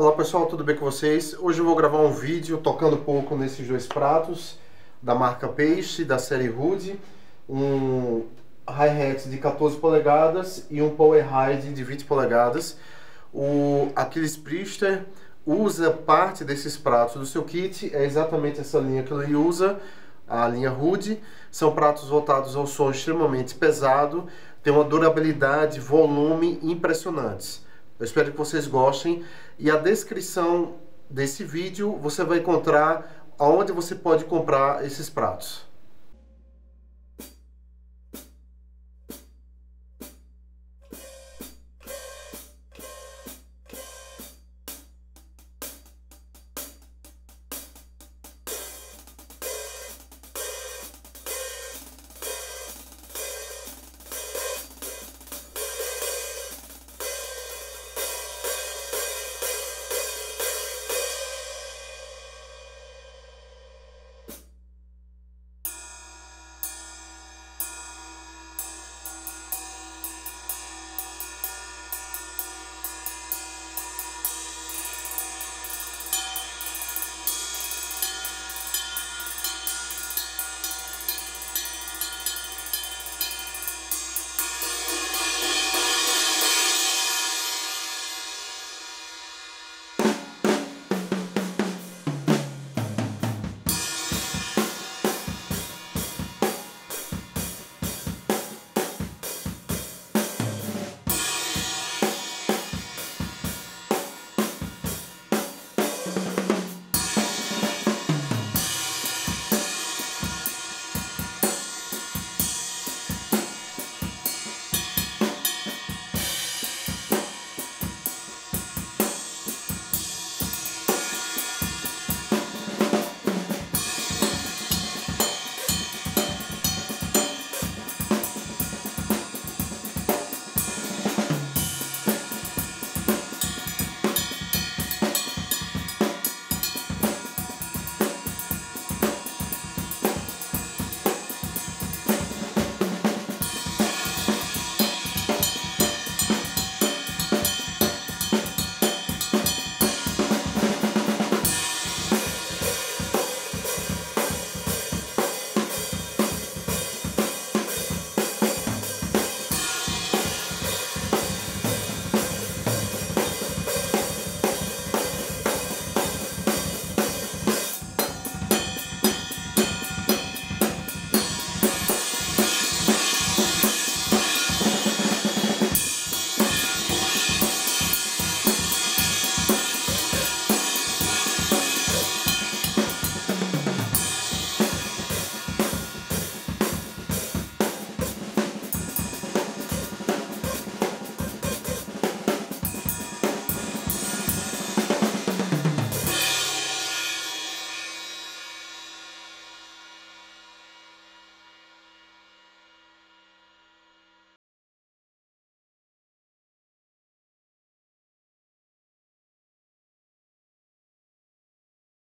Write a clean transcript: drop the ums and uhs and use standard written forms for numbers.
Olá pessoal, tudo bem com vocês? Hoje eu vou gravar um vídeo tocando um pouco nesses dois pratos da marca Paiste, da série Rude, um hi-hat de 14 polegadas e um Power Ride de 20 polegadas. O Aquiles Priester usa parte desses pratos do seu kit, é exatamente essa linha que ele usa, a linha Rude. São pratos voltados ao som extremamente pesado, tem uma durabilidade, volume impressionantes. Eu espero que vocês gostem e a descrição desse vídeo você vai encontrar aonde você pode comprar esses pratos.